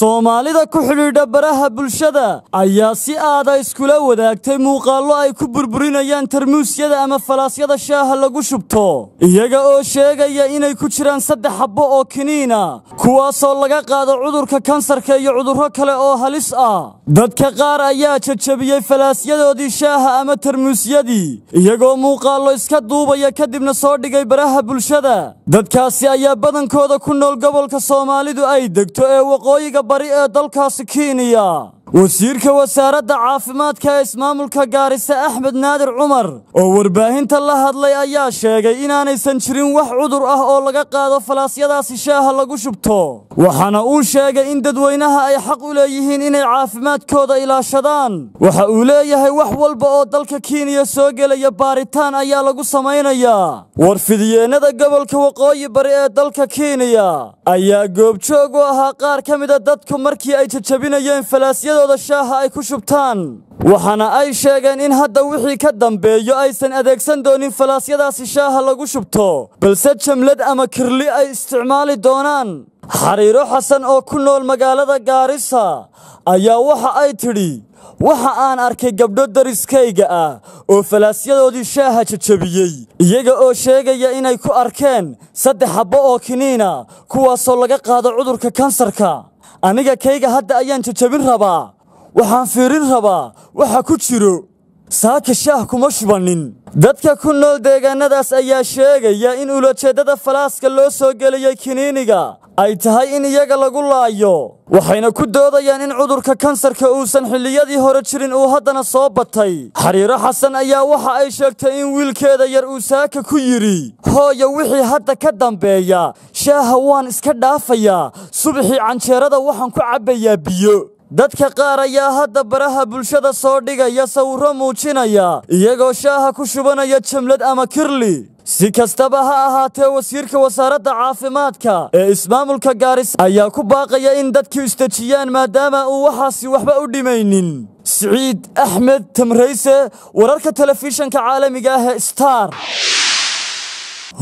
soomaalida ku xidhiidha baraha bulshada ayaa si aad ah iskula wadaagtay muuqaallo ay ku burburinayaan tarmuusyada ama falaasyada shaaha lagu shubto iyaga oo sheegaya inay ku jiraan 3 xabbo oo kiniin ah kuwaas oo laga qaado cudurka kansarka iyo cudurro kale oo halis ah dadka qaar ayaa jajabiyay falaasyadoodii shaaha ama tarmuusyadii iyagoo muuqaallo iska duubaya kadibna soo dhigay baraha bulshada dadkaasi ayaa badankooda ku nool gobolka Soomaalidu ay degto ee waqooyiga bari ee dalkaasi Kenya wasiirka wasaaradda caafimaadka ee ismaamulka Gaarisa Axmed Naadir Cumar oo warbaahinta la hadlay ayaa sheegay inaanaysan jirin wax cudur ah oo laga qaado falaasiyadaasi shaaha lagu shubto waxana uu sheegay in dadweynaha ay xaq u leeyihiin inay caafimaadkooda ilaashadaan waxa uu leeyahay wax walba oo dalka Kenya soo galaya baaritaan ayaa lagu sameeynaya warfidiyeenada gobolka waqooyi bari ee dalka Kenya ayaa goobjoog u ahaa qaar kamid ah dadku markii ay jajabinayeen falaasiyada shaaha ay ku shubtaan waxana ay sheegeen in hadda wixii ka dambeeyo aysan adeegsan doonin falaasyadaasi shaaha lagu shubto balse jamlad ama kirli ay isticmaali doonaan xariiro xasan oo ku nool magaalada Gaarisa ayaa waxa ay tidhi waxa aan arkay gabdho dariskayga ah oo falaasyadoodii shaaha jajabiyay iyaga oo sheegaya inay ku arkeen 3 xabbo oo kiniina kuwaas oo laga qaado cudurka kansarka aniga kayga hadda ayaan jajabin rabaa waxaan fiirin rabaa waxa ku jiro saaka shaah kuma shubanin dadka ku nool deegaanadaas ayaa sheegaya in ulojeedada falaaska loo soo galiyay kiniiniga ay tahay in iyaga lagu laayo waxayna ku doodayaan in cudurka kansarka uusan xilliyadii hore jirin uu haddana soo batay xariiro xasan ayaa waxa ay sheegtay in wiilkeeda yar uu saaka ku yiri hooyo wixii hadda ka dambeeya shaaha waan iska dhaafayaa subaxii canjeerada waxaan ku cabayaa biyo dadka qaar ayaa hadda baraha bulshada soo dhigaya sawirro muujinaya iyagoo shaaha ku shubanaya jamlad ama kirli si kastaba ha ahaatee wasiirka wasaaradda caafimaadka ee ismaamulka Gaarisa ayaa ku baaqaya in dadku istajiyaan maadaama uu waxaasi waxba u dhimaynin Saciid Axmed Tamrayse wararka telefishanka caalamiga ah Star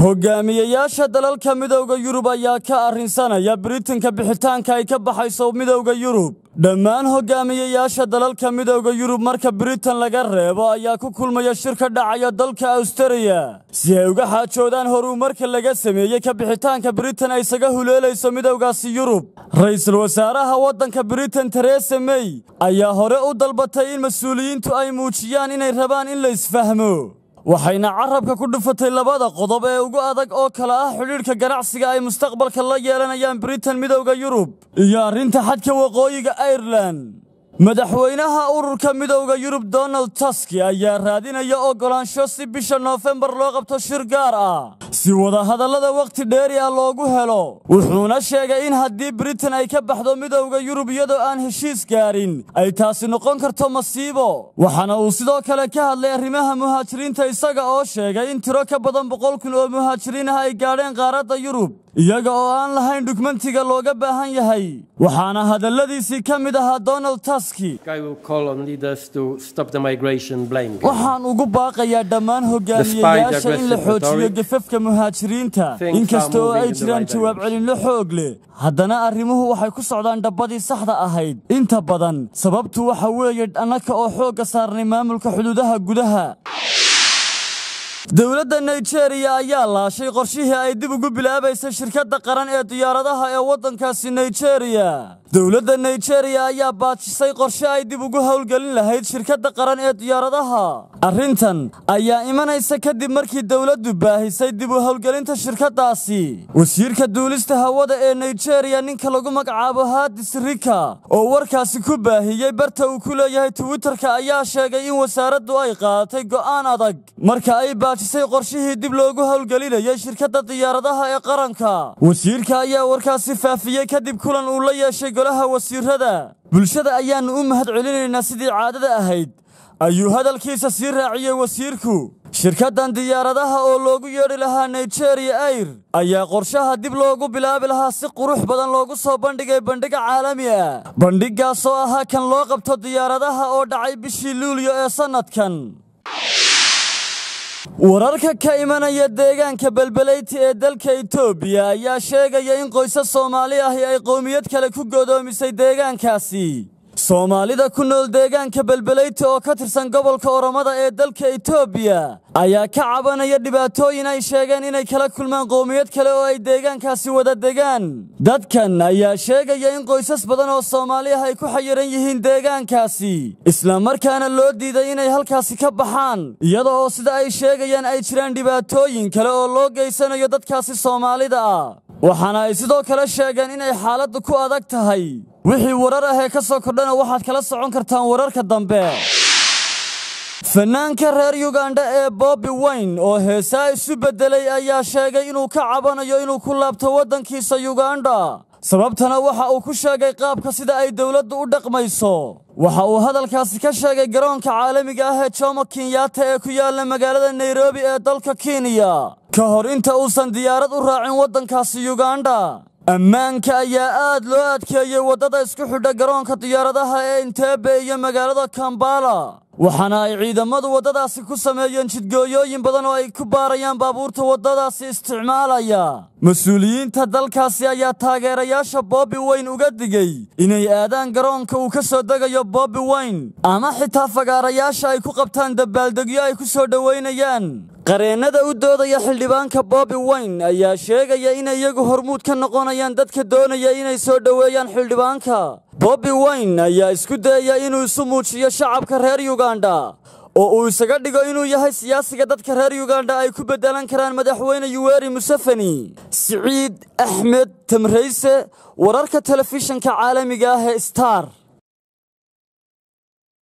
hogaamiyayaasha dalalka midowga Yurub ayaa ka arrinsanaya Britain-ka bixitaanka ay ka baxayso midowga Yurub dhammaan hogaamiyayaasha dalalka midowga Yurub marka Britain laga reebo ayaa ku kulmaya shirka dhacaya dalka Australia si ay uga xaajoodaan horumarka laga sameeyay ka bixitaanka Britain ay isaga huleelayso midowgaasi Yurub Ra'iisul Wasaaraha waddanka Britain Theresa May ayaa hore u dalbatay in mas'uuliyiintu ay muujiyaan inay rabaan in la isfahmo waxayna carabka ku dhufatay labada qodob ee ugu adag oo kala ah xiriirka ganacsiga ay mustaqbalka la yeelanayaan Britain midowga Yurub iyo arrinta xadka waqooyiga Ireland madaxweynaha ururka midowga Yurub Donald Tusk ayaa raadinaya ogolaansho si bisha November loo qabto shir gaar ah si wada hadallada waqti dheer ah loogu helo wuxuuna sheegay in haddii Britain ay ka baxdo midowga Yurub iyadoo aan heshiis gaarin ay taasi noqon karto masiibo waxana uu sidoo kale ka hadlay arrimaha muhaajiriinta isaga oo sheegay in tiro ka badan 100,000 oo muhaajiriin ah ay gaadheen qaaradda Yurub iyaga oo aan lahayn dukumentiga looga baahan yahay waxaana hadalladiisii ka mid ahaa Donald Tusk I will call on leaders to stop the migration blame waxaan ugu baaqayaa dhammaan hogaamiyayaasha in la xoojiyo gafafka muhaajiriinta inkasta oo ay jiraan jawaab celinlo xoog leh haddana arrimuhu waxay ku socdaan dhabbadii saxda ahayd inta badan sababtu waxa weeye annaka oo xooga saarnay maamulka xuduudaha gudaha dawladda Nigeria ayaa laashay qorshihii ay dib ugu bilaabayso shirkadda qaran ee diyaaradaha ee waddankaasi Nigeria dawladda Nigeria ayaa baajisay qorshe ay dib ugu hawlgelin lahayd shirkadda qaran ee diyaaradaha arrintan ayaa imanaysa kadib markii dawladdu baahisay dib u hawlgelinta shirkaddaasi wasiirka duulista hawada ee Nigeria ninka lagu magacaabo Hadis Rika oo warkaasi ku baahiyay barta uu ku leeyahay Twitter-ka ayaa sheegay in wasaaraddu ay qaadatay go'aan adag marka ay baajisay qorshihii dib loogu hawlgelinayay shirkadda diyaaradaha ee qaranka wasiirka ayaa warkaasi faafiyay kadib kulan uu la yeeshay golaha wasiirada bulshada ayaan u mahadcelinaynaa sidii caadada ahayd ayuu hadalkiisa sii raaciyay wasiirku shirkaddan diyaaradaha oo loogu yeedhi lahaa Nigeria Air ayaa qorshaha dib loogu bilaabi lahaa si qurux badan loogu soo bandhigay bandhig caalami ah bandhigaas oo ahaa kan loo qabto diyaaradaha oo dhacay bishii Luulyo ee sanadkan wararka ka imanaya deegaanka balbaleyta ee dalka Itoobiya ayaa sheegaya in qoysas Soomaali ah ay qoomiyad kale ku godoomisay deegaankaasi Soomaalida ku nool deegaanka balbaleyta oo ka tirsan gobolka Oromada ee dalka Itoobiya ayaa ka cabanaya dhibaatooyin ay sheegeen inay kala kulmaan qoomiyad kale oo ay deegaankaasi wada degaan dadkan ayaa sheegaya in qoysas badan oo Soomaali ah ay ku xayiran yihiin deegaankaasi isla markaana loo diiday inay halkaasi ka baxaan iyadoo sida ay sheegayaan ay jiraan dhibaatooyin kale oo loo geysanayo dadkaasi Soomaalida ah waxaana ay sidoo kale sheegeen inay xaaladdu ku adag tahay wixii warar ah ee ka soo kordhana waxaad kala socon kartaan wararka dambe fanaanka reer Uganda ee Bobi Wine oo heesaa isu bedelay ayaa sheegay inuu ka cabanayo inuu ku laabto wadankiisa Uganda sababtana waxa uu ku sheegay qaabka sida ay dawladdu u dhaqmayso waxa uu hadalkaasi ka sheegay garoonka caalamiga ah ee Jomo Kenyatta ee ku yaala magaalada Nairobi ee dalka Kenya ka hor inta uusan diyaarad u raacin wadankaasi Uganda ammaanka ayaa aad loo adkeeyay wadada isku xidha garoonka diyaaradaha ee Entebbe iyo magaalada Kampala waxaana ay ciidamadu wadadaasi ku sameeyeen jidgooyooyin badan oo ay ku baarayaan baabuurta wadadaasi isticmaalaya mas'uuliyiinta dalkaasi ayaa taageerayaasha Bobi Wine uga digay inay aadaan garoonka uu ka soo dagayo Bobi Wine ama xitaa fagaarayaasha ay ku qabtaan dabaaldegyo ay ku soo dhaweynayaan qareenada u doodaya xildhibaanka Bobi Wine ayaa sheegaya inay iyagu hormuud ka noqonayaan dadka doonaya inay soo dhaweeyaan xildhibaanka Bobi Wine ayaa isku dayay inuu isu muujiyo shacabka reer Uganda oo uu isaga dhigo inuu yahay siyaasiga dadka reer Uganda ay ku bedelan karaan madaxweyne Yoweri Museveni Saciid Axmed Tamreese wararka telefishinka caalamiga ah ee Star